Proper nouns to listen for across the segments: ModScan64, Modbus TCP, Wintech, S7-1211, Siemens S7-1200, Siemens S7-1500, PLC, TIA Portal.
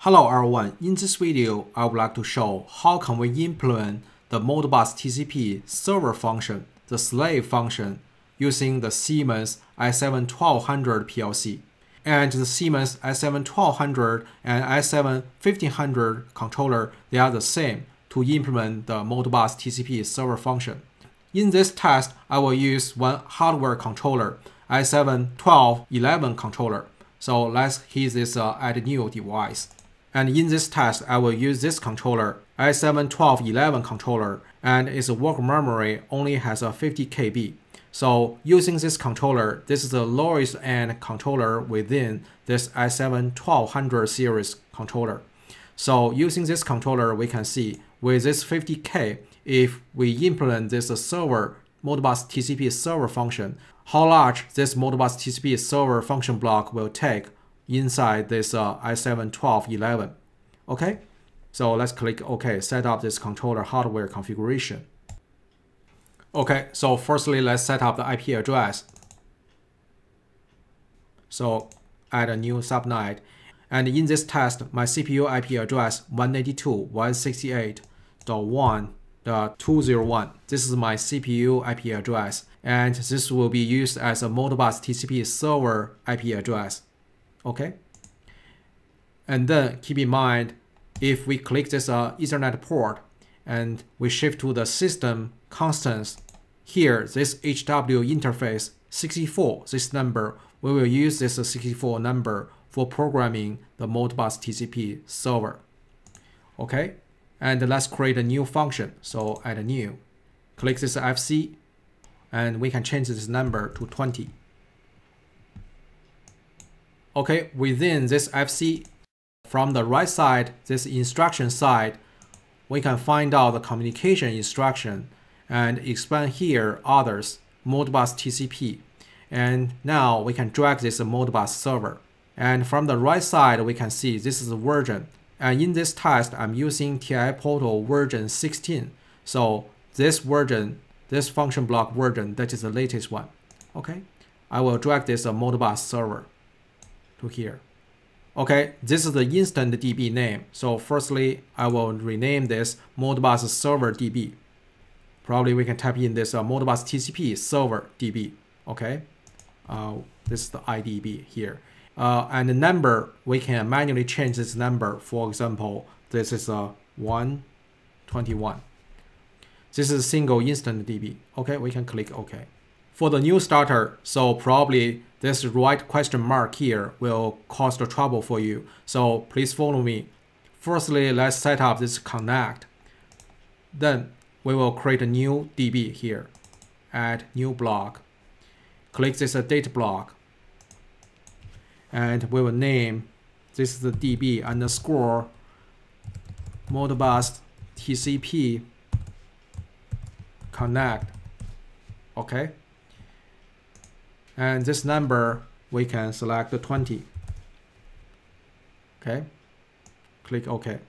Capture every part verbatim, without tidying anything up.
Hello everyone, in this video I would like to show how can we implement the Modbus T C P server function, the slave function, using the Siemens S seven twelve hundred P L C and the Siemens S seven twelve hundred and S seven fifteen hundred controller. They are the same to implement the Modbus T C P server function. In this test, I will use one hardware controller, S seven twelve eleven controller. So let's hit this uh, add new device. And in this test, I will use this controller, S seven twelve eleven controller, and its work memory only has a fifty K B. So using this controller, this is the lowest end controller within this S seven twelve hundred series controller. So using this controller, we can see with this fifty K, if we implement this server, Modbus T C P server function, how large this Modbus T C P server function block will take inside this uh, S seven twelve eleven. Okay, so let's click OK, set up this controller hardware configuration. Okay, so firstly, let's set up the I P address. So add a new subnet. And in this test, my C P U I P address one eighty-two dot one sixty-eight dot one dot two oh one. This is my C P U I P address, and this will be used as a Modbus T C P server I P address. Okay. And then keep in mind, if we click this uh, Ethernet port and we shift to the system constants, here this H W interface sixty-four, this number, we will use this sixty-four number for programming the Modbus T C P server. Okay. And let's create a new function. So add a new, click this F C, and we can change this number to twenty. Okay, within this F C, from the right side, this instruction side, we can find out the communication instruction and expand here others, Modbus T C P. And now we can drag this Modbus server. And from the right side, we can see this is the version. And in this test, I'm using T I A Portal version sixteen. So this version, this function block version, that is the latest one. Okay, I will drag this uh, Modbus server to here. Okay, this is the instant D B name. So firstly, I will rename this Modbus server D B. Probably we can type in this uh, Modbus T C P server D B. Okay, uh, this is the I D B here. Uh, and the number, we can manually change this number. For example, this is a one twenty-one. This is a single instant D B. Okay, we can click OK. For the new starter, so probably this right question mark here will cause the trouble for you. So please follow me. Firstly, let's set up this connect. Then we will create a new D B here. Add new block. Click this data block. And we will name this is the D B underscore Modbus T C P connect. Okay. And this number we can select the twenty. Okay. Click OK.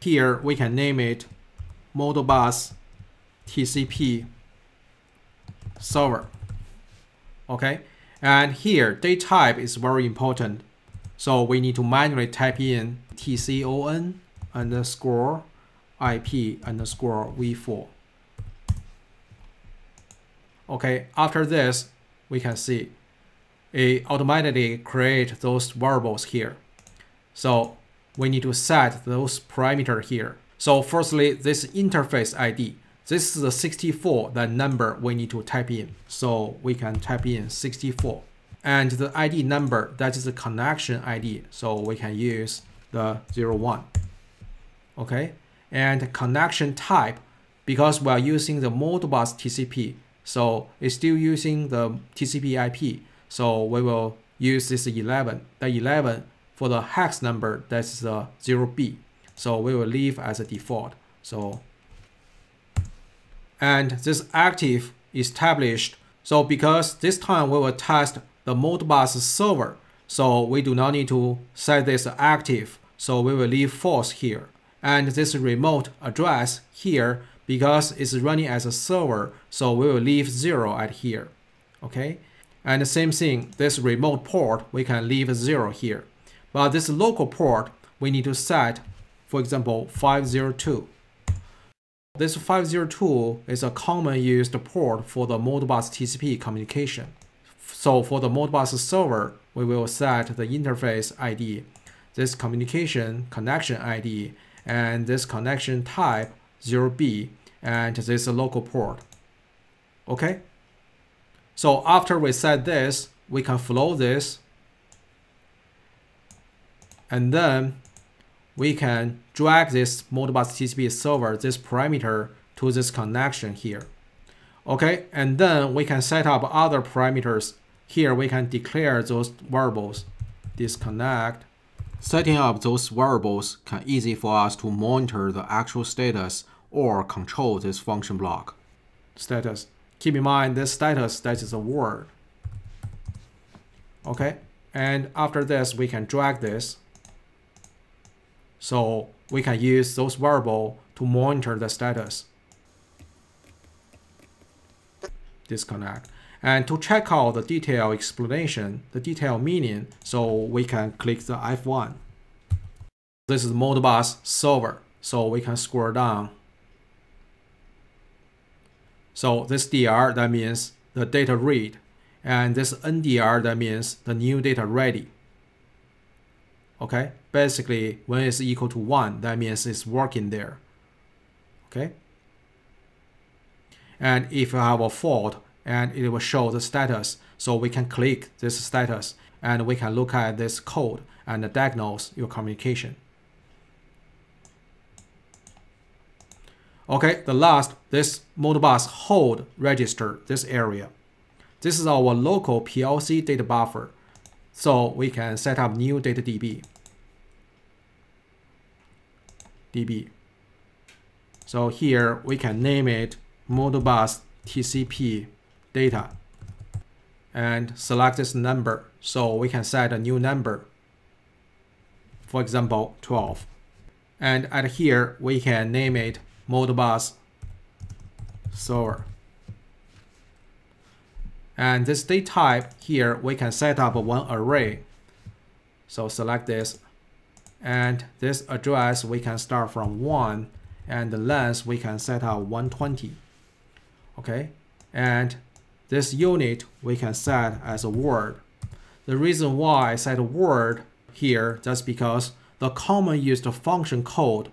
Here we can name it Modbus T C P server. Okay. And here, date type is very important. So we need to manually type in T C O N underscore I P underscore V four. Okay, after this, we can see it automatically create those variables here. So we need to set those parameters here. So firstly, this interface I D. This is the sixty-four, the number we need to type in. So we can type in sixty-four. And the I D number, that is the connection I D. So we can use the zero one. Okay. And connection type, because we are using the Modbus T C P. So it's still using the T C P I P. So we will use this eleven. The eleven for the hex number, that's the zero B. So we will leave as a default. So and this active established. So because this time we will test the Modbus server, so we do not need to set this active. So we will leave false here. And this remote address here, because it's running as a server, so we will leave zero at here. Okay. And the same thing, this remote port, we can leave zero here. But this local port, we need to set, for example, five zero two. This five zero two is a common used port for the Modbus T C P communication. So for the Modbus server, we will set the interface I D, this communication connection I D, and this connection type zero B, and this local port. Okay. So after we set this, we can flow this, and then we can drag this Modbus T C P server, this parameter, to this connection here. Okay, and then we can set up other parameters. Here we can declare those variables, disconnect. Setting up those variables can be easy for us to monitor the actual status or control this function block. Status. Keep in mind this status, that is a word. Okay, and after this, we can drag this. So we can use those variables to monitor the status. Disconnect. And to check out the detailed explanation, the detailed meaning, so we can click the F one. This is Modbus server, so we can scroll down. So this D R, that means the data read, and this N D R, that means the new data ready. Okay, basically when it's equal to one, that means it's working there. Okay, and if you have a fault, and it will show the status, so we can click this status and we can look at this code and diagnose your communication. Okay, the last, this Modbus hold register, this area. This is our local P L C data buffer. So we can set up new data D B. D B. So here we can name it Modbus T C P data and select this number. So we can set a new number. For example, twelve. And at here we can name it Modbus server. And this data type here, we can set up one array. So select this. And this address, we can start from one. And the length, we can set up one twenty. Okay. And this unit, we can set as a word. The reason why I set a word here, that's because the common used function code,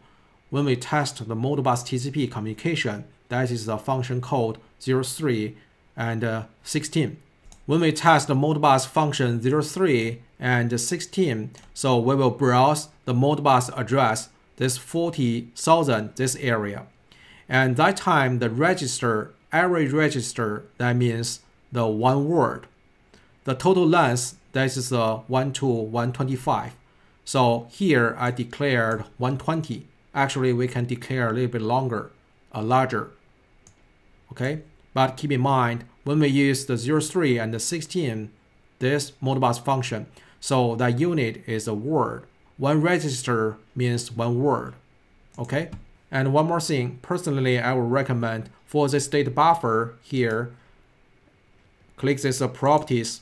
when we test the Modbus T C P communication, that is the function code zero three. And uh, sixteen. When we test the Modbus function zero three and sixteen, so we will browse the Modbus address, this forty thousand, this area. And that time the register, array register, that means the one word. The total length, that is uh, one to one twenty-five. So here I declared one twenty. Actually, we can declare a little bit longer, a uh, larger, okay? But keep in mind, when we use the zero three and the sixteen, this Modbus function, so that unit is a word. One register means one word, okay? And one more thing, personally, I would recommend for this data buffer here, click this uh, properties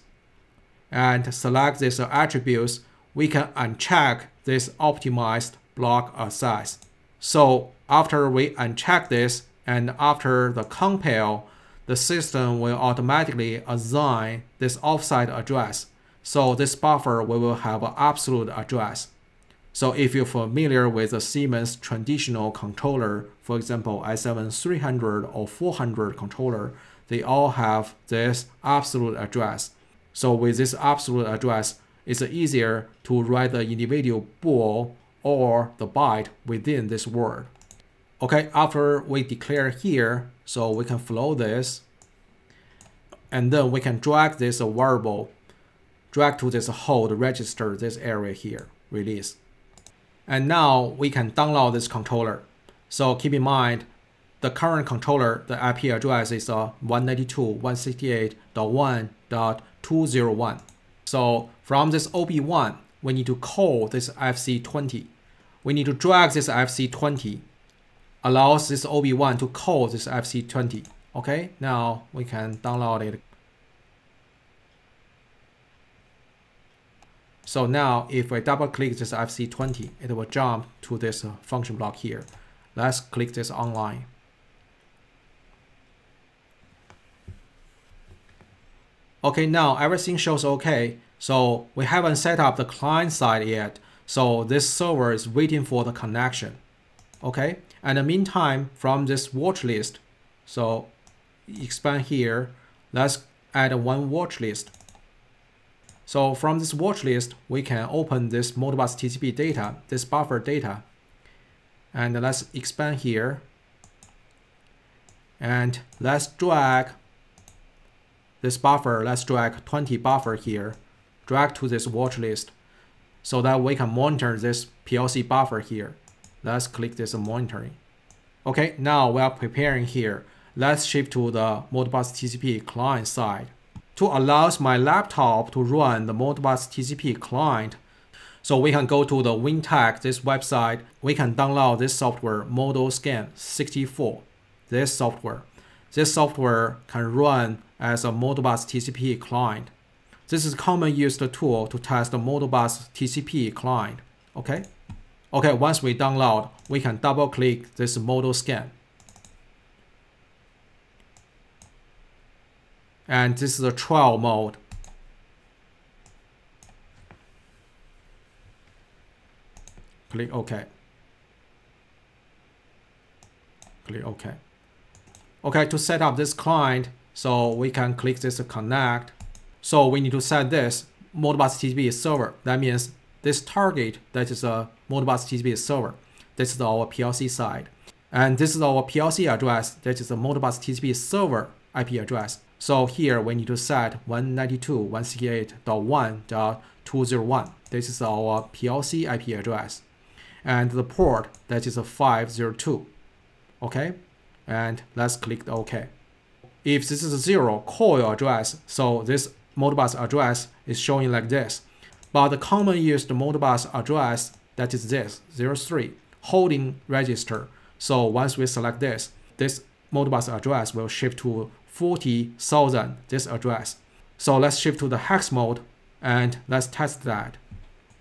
and select this uh, attributes. We can uncheck this optimized block size. So after we uncheck this and after the compile, the system will automatically assign this offsite address. So this buffer we will have an absolute address. So if you're familiar with the Siemens traditional controller, for example, S seven three hundred or four hundred controller, they all have this absolute address. So with this absolute address, it's easier to write the individual bool or the byte within this word. Okay, after we declare here, so we can flow this, and then we can drag this variable, drag to this hold register, this area here, release. And now we can download this controller. So keep in mind, the current controller, the I P address is uh, one ninety-two dot one sixty-eight dot one dot two oh one. So from this O B one, we need to call this F C twenty. We need to drag this F C twenty. Allows this O B one to call this F C twenty. Okay, now we can download it. So now if I double click this F C twenty, it will jump to this function block here. Let's click this online. Okay, now everything shows okay. So we haven't set up the client side yet. So this server is waiting for the connection. Okay, and in the meantime, from this watch list, so expand here, let's add one watch list. So from this watch list, we can open this Modbus T C P data, this buffer data. And let's expand here. And let's drag this buffer, let's drag twenty buffer here, drag to this watch list so that we can monitor this P L C buffer here. Let's click this monitoring. Okay, now we are preparing here. Let's shift to the Modbus T C P client side. To allow my laptop to run the Modbus T C P client, so we can go to the Wintech, this website, we can download this software, ModScan sixty-four, this software. This software can run as a Modbus T C P client. This is a common used tool to test the Modbus T C P client, okay? Okay, once we download, we can double click this ModScan. And this is a trial mode. Click OK. Click OK. Okay, to set up this client, so we can click this connect. So we need to set this Modbus T C P server. That means this target, that is a Modbus T C P server. This is our P L C side. And this is our P L C address, that is a Modbus T C P server I P address. So here we need to set one ninety-two dot one sixty-eight dot one dot two oh one. This is our P L C I P address. And the port, that is a five oh two. Okay, and let's click OK. If this is a zero call address, so this Modbus address is showing like this. But the common used Modbus address, that is this, zero three, holding register. So once we select this, this Modbus address will shift to forty thousand, this address. So let's shift to the hex mode and let's test that.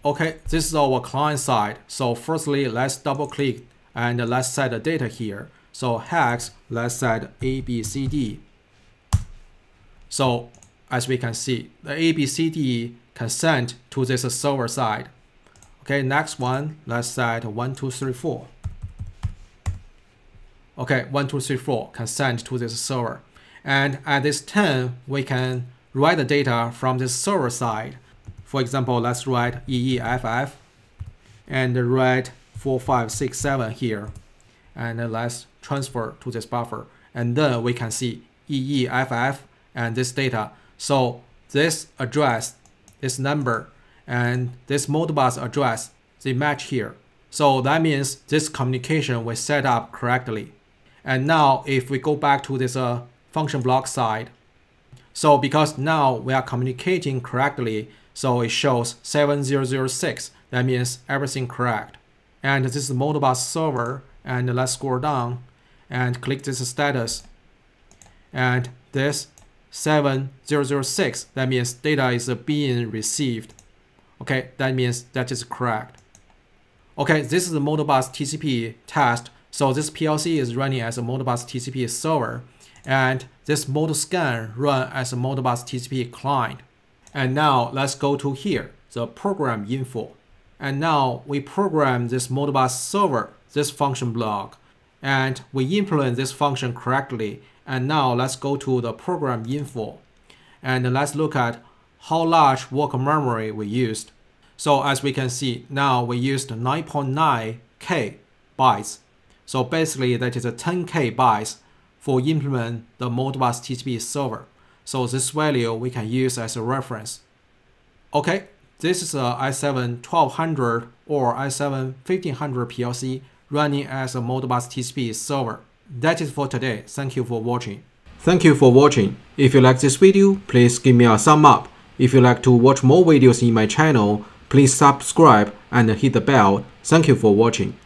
Okay, this is our client side. So firstly, let's double click and let's set the data here. So hex, let's set A B C D. So as we can see, the A B C D can send to this server side. Okay, next one, let's set one two three four. Okay, one two three four can send to this server. And at this time, we can write the data from this server side. For example, let's write E E F F and write four five six seven here. And let's transfer to this buffer. And then we can see E E F F and this data. So this address, this number, and this Modbus address, they match here. So that means this communication was set up correctly. And now if we go back to this uh, function block side. So because now we are communicating correctly, so it shows seven zero zero six. That means everything correct. And this is Modbus server. And let's scroll down and click this status. And this seven zero zero six, that means data is being received. Okay, that means that is correct. Okay, this is the Modbus T C P test. So this P L C is running as a Modbus T C P server. And this ModScan run as a Modbus T C P client. And now let's go to here, the program info. And now we program this Modbus server, this function block, and we implement this function correctly. And now let's go to the program info. And let's look at how large work memory we used. So as we can see, now we used nine point nine K bytes. So basically that is a ten K bytes for implement the Modbus T C P server. So this value we can use as a reference. Okay, this is a S seven twelve hundred or S seven fifteen hundred P L C running as a Modbus T C P server. That is for today. Thank you for watching. Thank you for watching. If you like this video, please give me a thumb up. If you like to watch more videos in my channel, please subscribe and hit the bell. Thank you for watching.